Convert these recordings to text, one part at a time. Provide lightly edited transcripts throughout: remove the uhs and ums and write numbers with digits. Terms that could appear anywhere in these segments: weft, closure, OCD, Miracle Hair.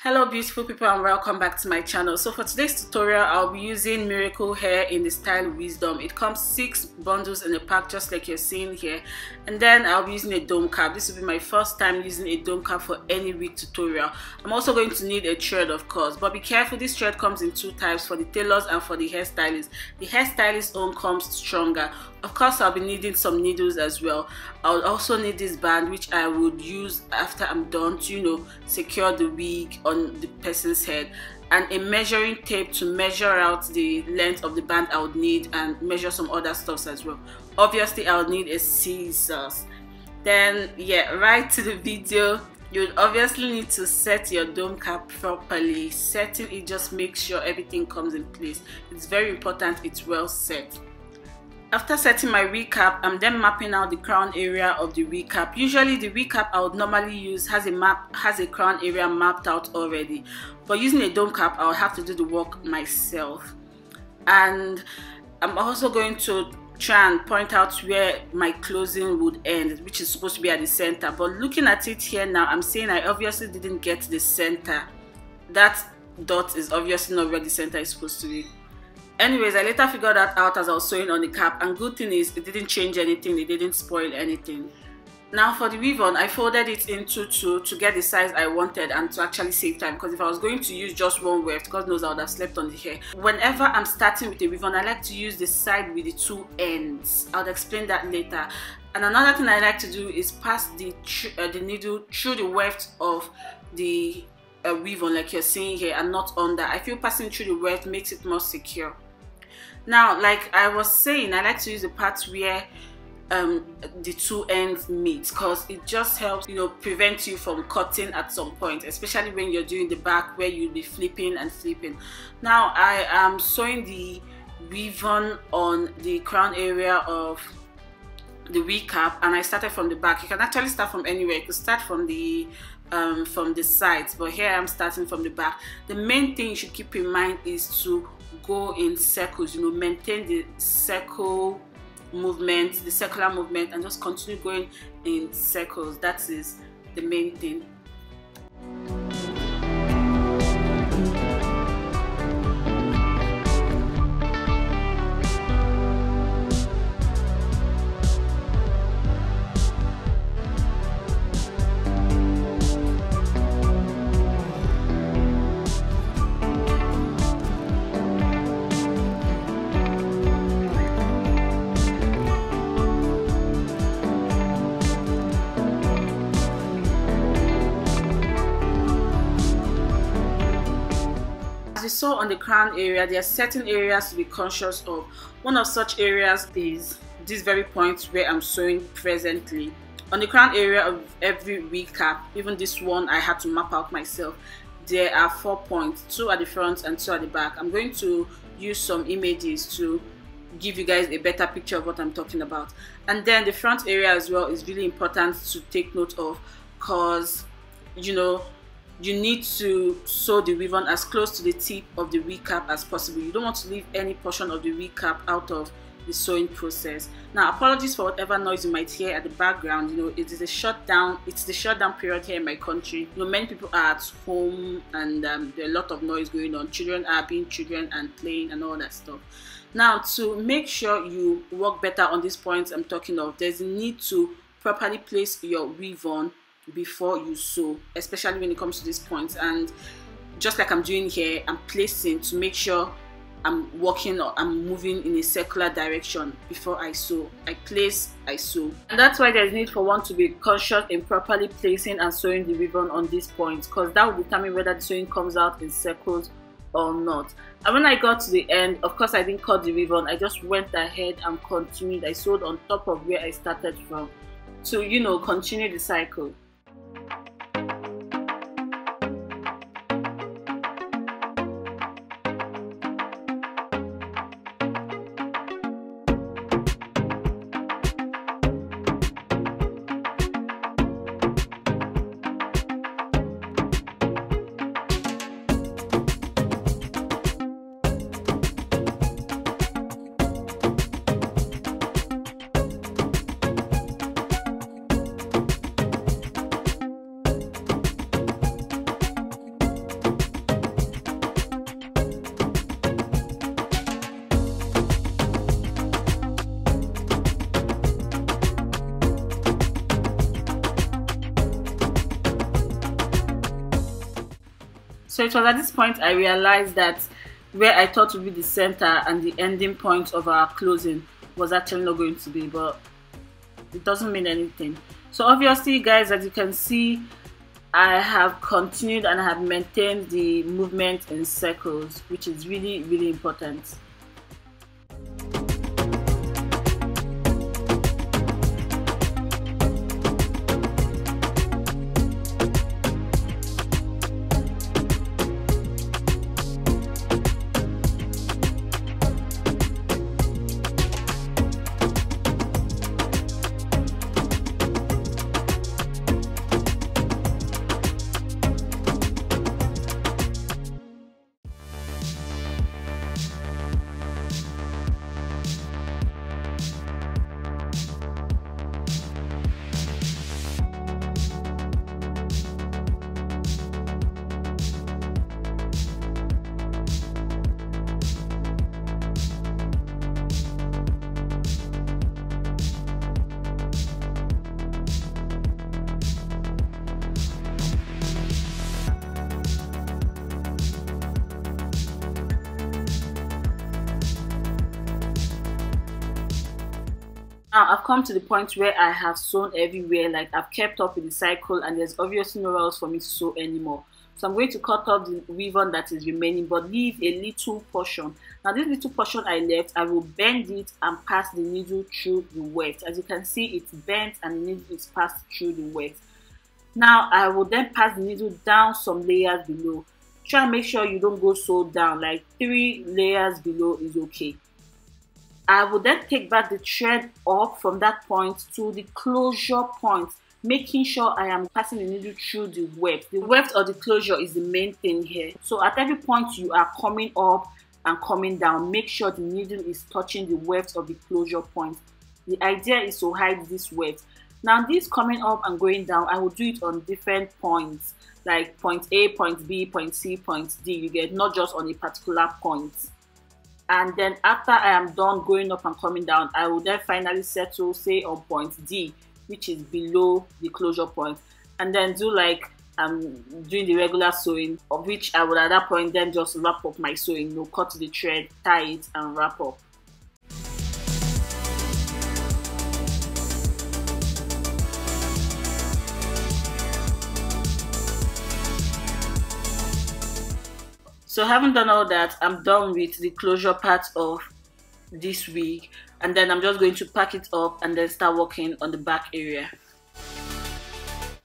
Hello beautiful people and welcome back to my channel. So for today's tutorial I'll be using Miracle Hair in the style Wisdom. It comes 6 bundles in a pack just like you're seeing here, and then I'll be using a dome cap. This will be my first time using a dome cap for any wig tutorial. I'm also going to need a thread of course, but be careful, this thread comes in 2 types, for the tailors and for the hairstylist. The hairstylist own comes stronger. Of course I'll be needing some needles as well. I'll also need this band which I would use after I'm done to, you know, secure the wig on the person's head, and a measuring tape to measure out the length of the band I would need, and measure some other stuffs as well. Obviously I'll need a scissors. Then yeah, right to the video. You'd obviously need to set your dome cap properly. Setting it just makes sure everything comes in place. It's very important it's well set. After setting my wig cap, I'm then mapping out the crown area of the wig cap. Usually the wig cap I would normally use has a crown area mapped out already, but using a dome cap I would have to do the work myself. And I'm also going to try and point out where my closing would end, which is supposed to be at the center, but looking at it here now, I'm saying I obviously didn't get the center. That dot is obviously not where the center is supposed to be. Anyways, I later figured that out as I was sewing on the cap, and good thing is it didn't change anything, it didn't spoil anything. Now for the weave on, I folded it into 2 to get the size I wanted and to actually save time, because if I was going to use just one weft, God knows I would have slept on the hair. Whenever I'm starting with the weave on, I like to use the side with the 2 ends. I'll explain that later. And another thing I like to do is pass the needle through the weft of the weave on like you're seeing here, and not under. I feel passing through the weft makes it more secure. Now, like I was saying, I like to use the parts where the 2 ends meet, because it just helps, you know, prevent you from cutting at some point, especially when you're doing the back where you'll be flipping and flipping. Now I am sewing the weave on the crown area of the wig cap, and I started from the back. You can actually start from anywhere. You could start from the sides, but here I'm starting from the back. The main thing you should keep in mind is to go in circles, you know, maintain the circle movement, the circular movement, and just continue going in circles. That is the main thing. So on the crown area, there are certain areas to be conscious of. One of such areas is this very point where I'm sewing presently. On the crown area of every wig cap, even this one I had to map out myself, there are 4 points, 2 at the front and 2 at the back. I'm going to use some images to give you guys a better picture of what I'm talking about. And then the front area as well is really important to take note of, because you know, you need to sew the weave on as close to the tip of the wig cap as possible. You don't want to leave any portion of the wig cap out of the sewing process. Now, apologies for whatever noise you might hear at the background. You know, it is a shutdown. It's the shutdown period here in my country. You know, many people are at home, and there are a lot of noise going on. Children are being children and playing and all that stuff. Now, to make sure you work better on these points I'm talking of, there's a need to properly place your weave on before you sew, especially when it comes to these points. And just like I'm doing here, I'm placing to make sure I'm working or I'm moving in a circular direction before I sew. I place, I sew. And that's why there's need for one to be conscious in properly placing and sewing the ribbon on these points, because that will determine whether the sewing comes out in circles or not. And when I got to the end, of course I didn't cut the ribbon. I just went ahead and continued. I sewed on top of where I started from to, you know, continue the cycle. So it was at this point I realized that where I thought would be the center and the ending point of our closing was actually not going to be, but it doesn't mean anything. So obviously, guys, as you can see, I have continued and I have maintained the movement in circles, which is really, really important. Now I've come to the point where I have sewn everywhere, like I've kept up with the cycle and there's obviously nowhere else for me to sew anymore. So I'm going to cut off the weave on that is remaining but leave a little portion. Now this little portion I left, I will bend it and pass the needle through the weft. As you can see, it's bent and the needle is passed through the weft. Now I will then pass the needle down some layers below. Try and make sure you don't go so down, like 3 layers below is okay. I will then take back the thread up from that point to the closure point, making sure I am passing the needle through the weft. The weft or the closure is the main thing here. So at every point you are coming up and coming down, make sure the needle is touching the weft or the closure point. The idea is to hide this weft. Now this coming up and going down, I will do it on different points, like point A, point B, point C, point D, you get, not just on a particular point. And then after I am done going up and coming down, I will then finally settle, say, on point D, which is below the closure point, and then do like I'm doing the regular sewing, of which I would at that point then just wrap up my sewing, you know, cut the thread, tie it and wrap up. So having done all that, I'm done with the closure part of this wig, and then I'm just going to pack it up and then start working on the back area.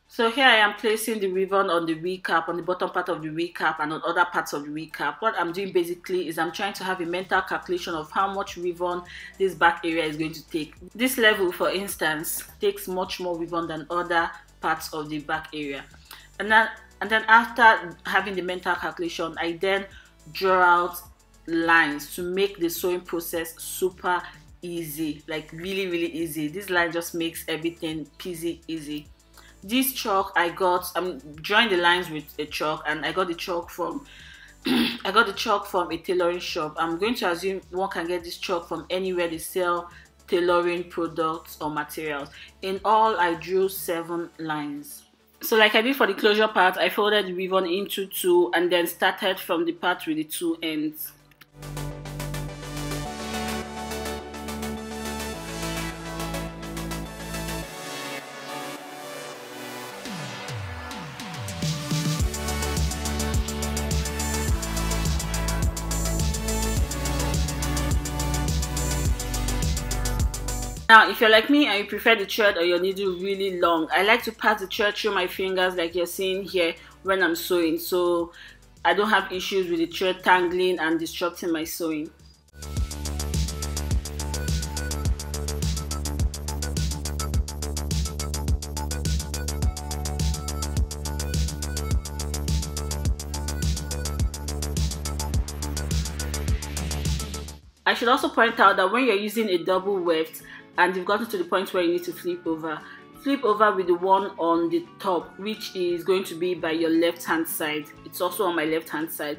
So here I am placing the ribbon on the wig cap, on the bottom part of the wig cap and on other parts of the wig cap. What I'm doing basically is I'm trying to have a mental calculation of how much ribbon this back area is going to take. This level, for instance, takes much more ribbon than other parts of the back area. And then after having the mental calculation, I then draw out lines to make the sewing process super easy, like really, really easy. This line just makes everything peasy easy. This chalk I got, I'm drawing the lines with a chalk, and I got the chalk from a tailoring shop. I'm going to assume one can get this chalk from anywhere they sell tailoring products or materials. In all, I drew 7 lines. So like I did for the closure part, I folded the ribbon into 2 and then started from the part with the 2 ends. Now, if you're like me and you prefer the thread or your needle really long, I like to pass the thread through my fingers like you're seeing here when I'm sewing, so I don't have issues with the thread tangling and disrupting my sewing. I should also point out that when you're using a double weft and you've gotten to the point where you need to flip over with the one on the top, which is going to be by your left hand side. It's also on my left hand side.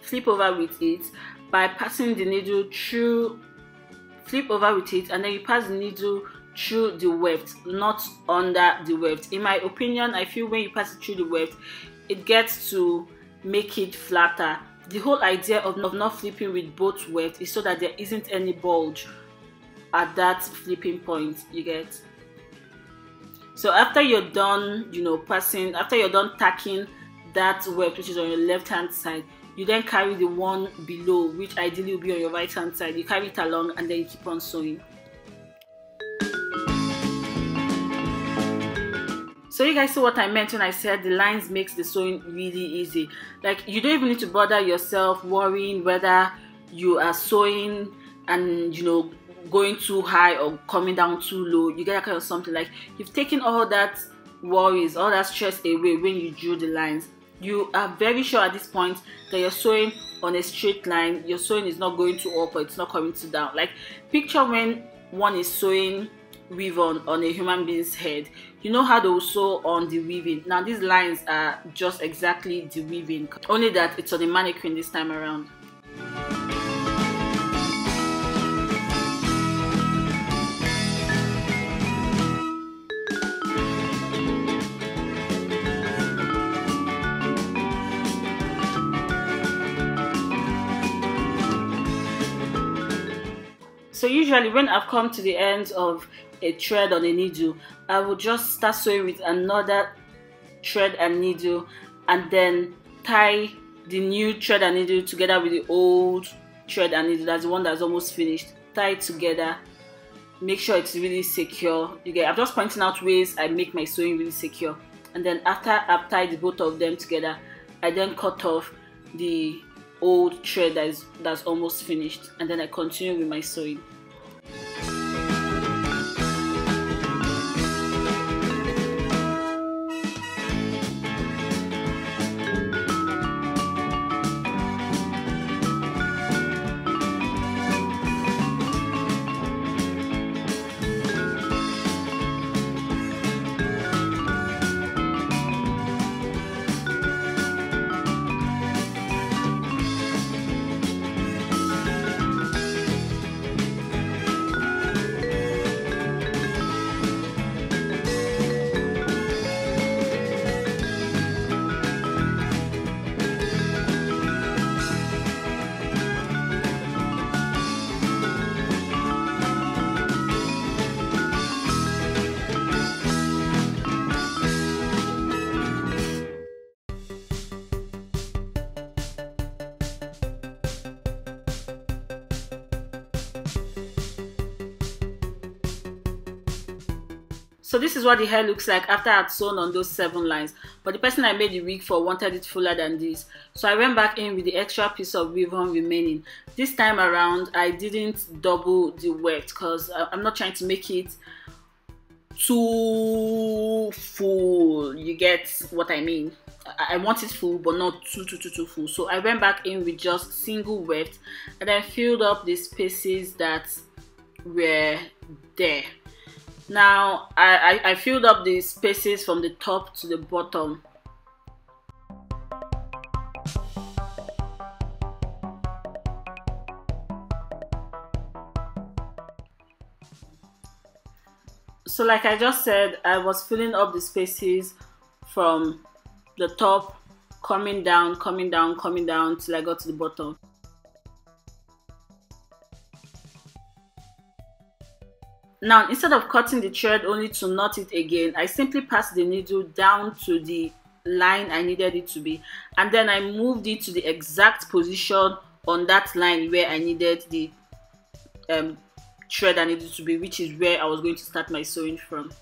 Flip over with it by passing the needle through, flip over with it, and then you pass the needle through the weft, not under the weft. In my opinion, I feel when you pass it through the weft, it gets to make it flatter. The whole idea of not flipping with both wet is so that there isn't any bulge at that flipping point, you get. So after you're done, you know, passing, after you're done tacking that weft, which is on your left hand side, you then carry the one below, which ideally will be on your right hand side. You carry it along and then you keep on sewing. So you guys see what I meant when I said the lines makes the sewing really easy. Like, you don't even need to bother yourself worrying whether you are sewing and, you know, going too high or coming down too low. You get kind of something like you've taken all that worries, all that stress away when you drew the lines. You are very sure at this point that you're sewing on a straight line. Your sewing is not going to up or it's not coming to down. Like, picture when one is sewing weave on a human being's head. You know how they will sew on the weaving. Now these lines are just exactly the weaving, only that it's on a mannequin this time around. So usually when I've come to the end of a thread on a needle, I will just start sewing with another thread and needle and then tie the new thread and needle together with the old thread and needle, that's the one that's almost finished. Tie it together, make sure it's really secure. You get, I'm just pointing out ways I make my sewing really secure. And then after I've tied both of them together, I then cut off the old thread that's almost finished, and then I continue with my sewing. So this is what the hair looks like after I'd sewn on those 7 lines. But the person I made the wig for wanted it fuller than this. So I went back in with the extra piece of weave on remaining. This time around, I didn't double the weft because I'm not trying to make it too full. You get what I mean? I want it full but not too full. So I went back in with just single weft and I filled up the spaces that were there. Now I filled up the spaces from the top to the bottom. So like I just said, I was filling up the spaces from the top, coming down till I got to the bottom. Now, instead of cutting the thread only to knot it again, I simply passed the needle down to the line I needed it to be. And then I moved it to the exact position on that line where I needed the thread I needed to be, which is where I was going to start my sewing from.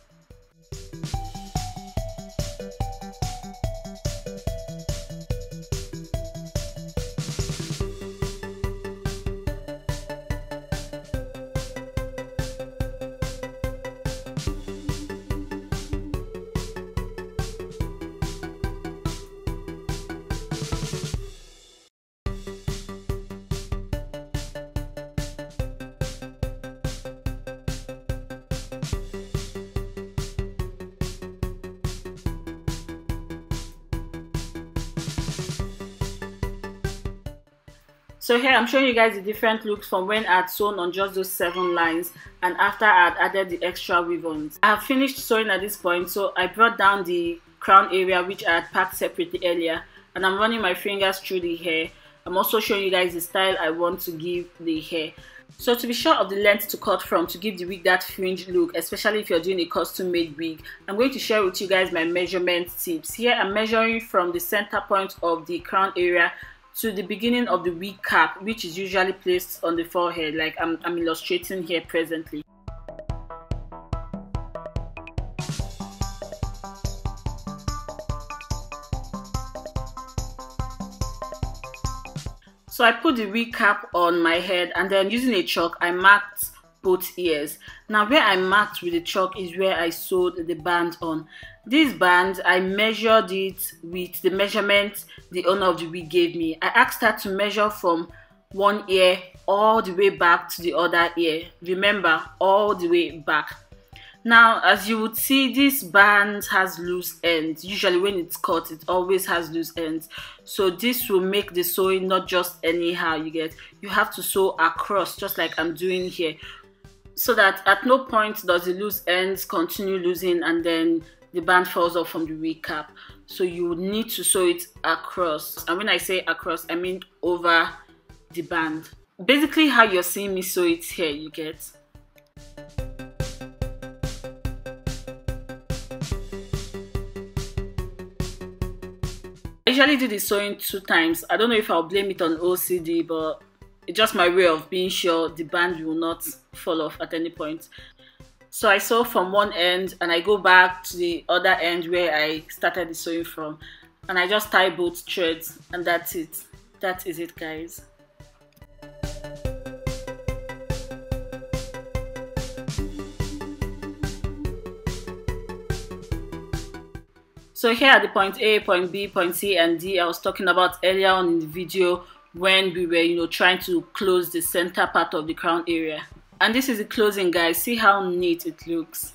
So here I'm showing you guys the different looks from when I had sewn on just those 7 lines and after I had added the extra weave ons. I have finished sewing at this point, so I brought down the crown area which I had packed separately earlier and I'm running my fingers through the hair. I'm also showing you guys the style I want to give the hair. So to be sure of the length to cut from to give the wig that fringe look, especially if you're doing a custom made wig, I'm going to share with you guys my measurement tips. Here I'm measuring from the center point of the crown area to the beginning of the wig cap, which is usually placed on the forehead, like I'm illustrating here presently. So I put the wig cap on my head, and then using a chalk I marked both ears. Now where I marked with the chalk is where I sewed the band on. This band, I measured it with the measurement the owner of the wig gave me. I asked her to measure from one ear all the way back to the other ear. Remember, all the way back. Now, as you would see, this band has loose ends. Usually when it's cut, it always has loose ends. So this will make the sewing not just anyhow, you get. You have to sew across, just like I'm doing here, so that at no point does the loose ends continue losing and then the band falls off from the wig cap. So you need to sew it across. And when I say across, I mean over the band. Basically how you're seeing me sew it here, you get. I usually do the sewing 2 times. I don't know if I'll blame it on OCD, but it's just my way of being sure the band will not fall off at any point. So I sew from one end and I go back to the other end where I started the sewing from, and I just tie both threads, and that's it. That is it, guys. So here are the point A, point B, point C and D I was talking about earlier on in the video when we were, trying to close the center part of the crown area. And this is the closing, guys. See how neat it looks.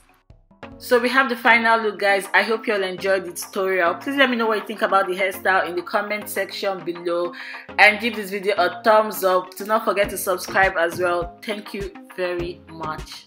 So we have the final look, guys. I hope you all enjoyed the tutorial. Please let me know what you think about the hairstyle in the comment section below, and give this video a thumbs up. Do not forget to subscribe as well. Thank you very much.